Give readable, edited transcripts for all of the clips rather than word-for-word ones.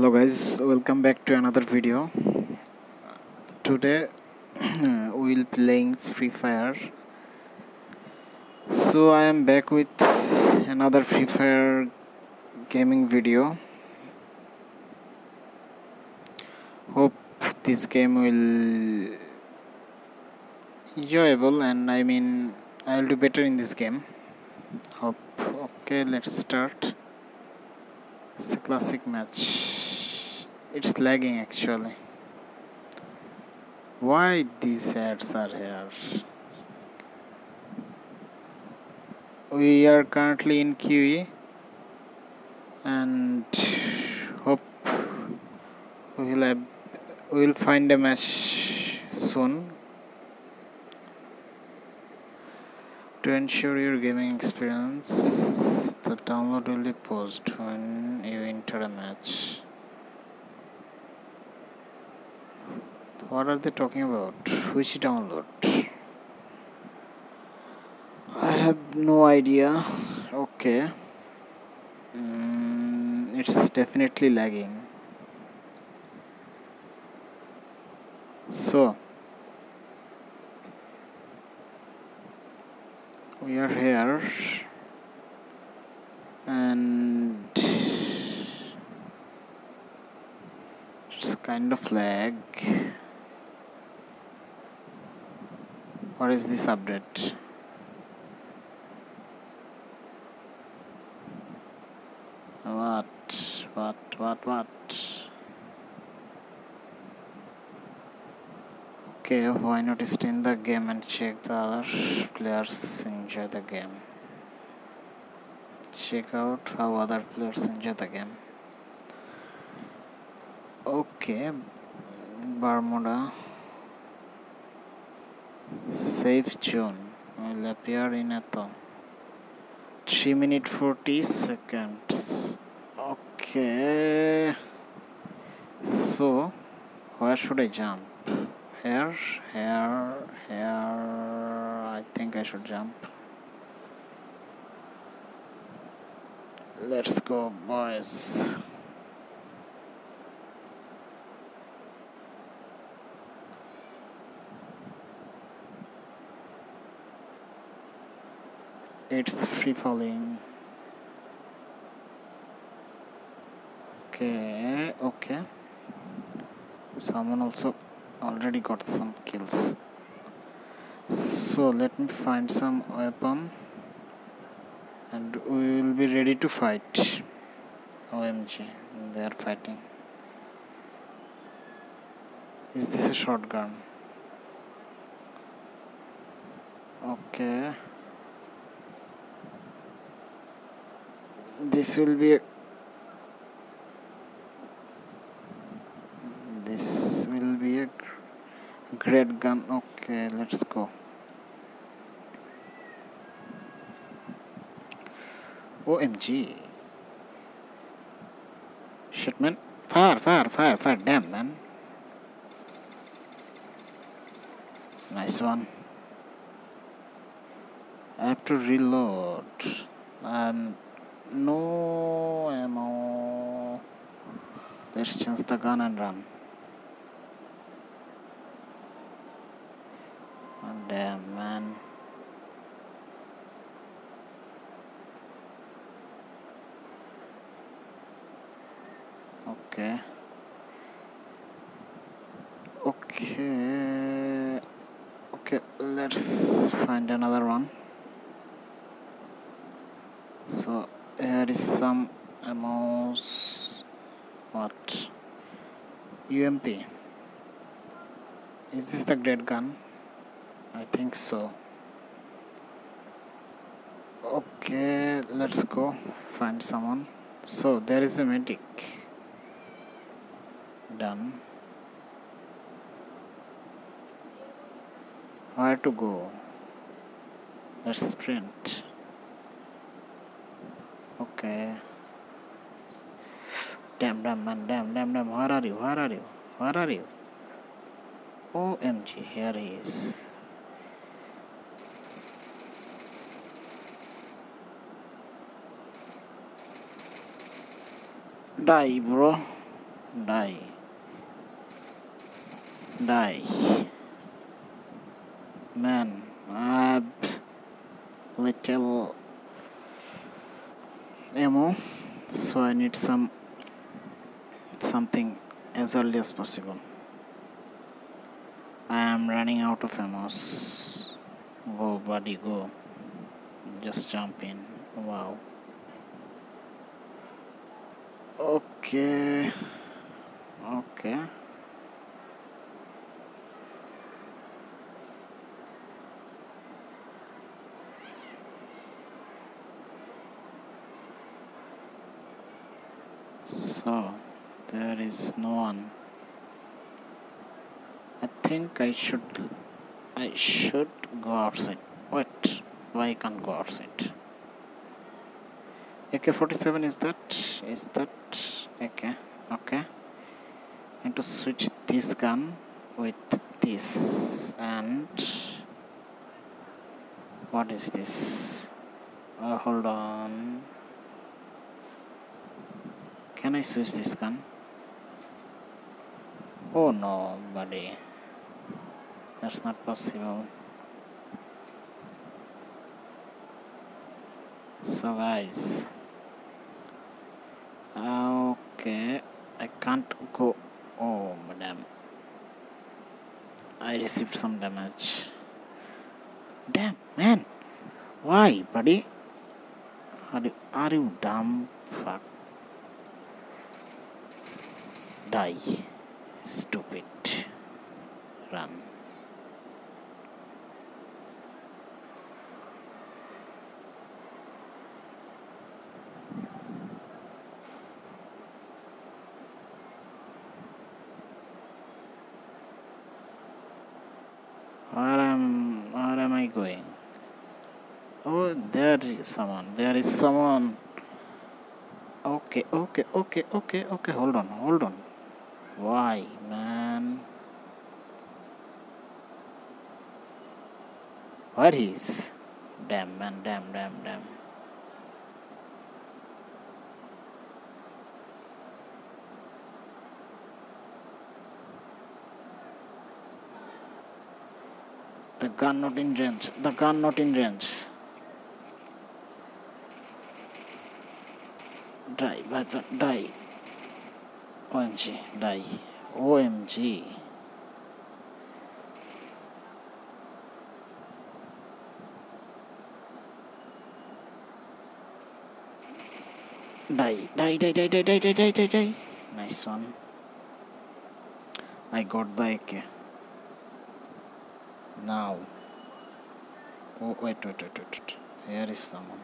Hello guys, welcome back to another video. Today we will playing Free Fire. So I am back with another Free Fire gaming video. Hope this game will enjoyable, and I will do better in this game. Hope. Okay, let's start. It's a classic match. It's lagging actually. Why these ads are here? We are currently in QE and hope we'll find a match soon. To ensure your gaming experience, the download will be paused when you enter a match. What are they talking about? Which download? I have no idea. Okay. It's definitely lagging. So we are here and it's kind of lag. What is this update? What? Okay, why not stay in the game and check the other players enjoy the game? Check out how other players enjoy the game. Okay, Bermuda. Save June will appear in a 3 minutes 40 seconds. Okay, so where should I jump? Here. I think I should jump. Let's go, boys. It's free falling. Okay. Someone also already got some kills. So let me find some weapon, and we will be ready to fight. OMG, they are fighting. Is this a shotgun? Okay. This will be a great gun. Okay, let's go. OMG. Shit, man. Fire. Damn, man. Nice one. I have to reload. No ammo. Let's change the gun and run. Oh, damn, man. Okay, let's find another one. So here is some ammo. What? UMP. Is this the great gun? I think so. Okay, let's go find someone. So there is a medic. Done. Where to go? Let's sprint. Okay. Damn, man. Where are you? OMG, here he is. Die, bro. die. Man, I have little ammo, so I need something as early as possible. I am running out of ammo. Go buddy, go. Just jump in. Wow. Okay. So there is no one. I think I should go outside. Wait, why I can't go outside? AK-47 is that? Is that? Okay. I need to switch this gun with this, and what is this? Oh, hold on. Can I switch this gun? Oh no, buddy. That's not possible. So guys, okay, I can't go. Oh madam, I received some damage. Damn man, why buddy? Are you dumb fuck? Die, stupid. Run. Where am I going? Oh, there is someone. Okay, hold on. Why, man? Where he is? Damn. The gun not in range. Die. OMG, die. OMG. Die. Nice one. I got the AK. Now. Oh, wait. Here is someone.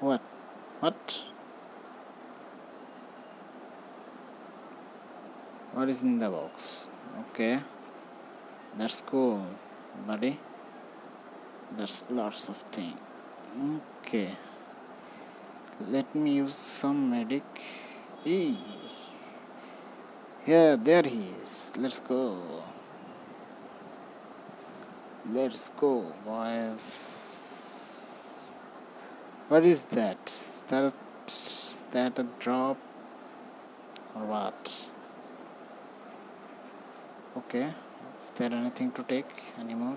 What? What is in the box? Okay. That's cool, buddy. There's lots of things. Okay. Let me use some medic. Hey. Yeah, there he is. Let's go, boys. What is that? Is that a drop or what? Okay. Is there anything to take anymore?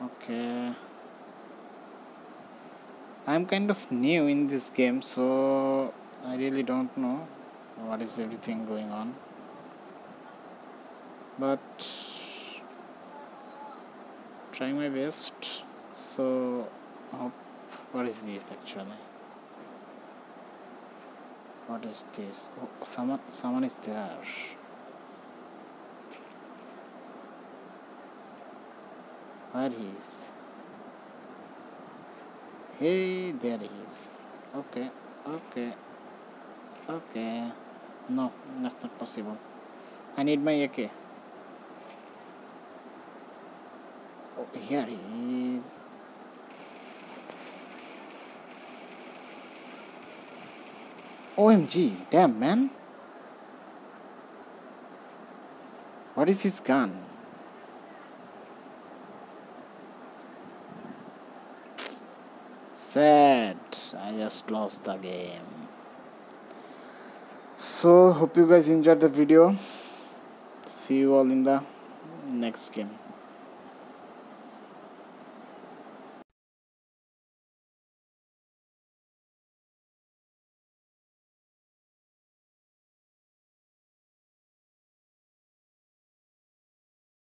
Okay. I'm kind of new in this game, so I really don't know what is everything going on. But trying my best. So hope. What is this actually? What is this? Oh, someone is there. Where he is? Hey, there he is. Okay. No, that's not possible. I need my AK. Oh, here he is. OMG, damn man. What is his gun? Sad, I just lost the game. So hope you guys enjoyed the video. See you all in the next game.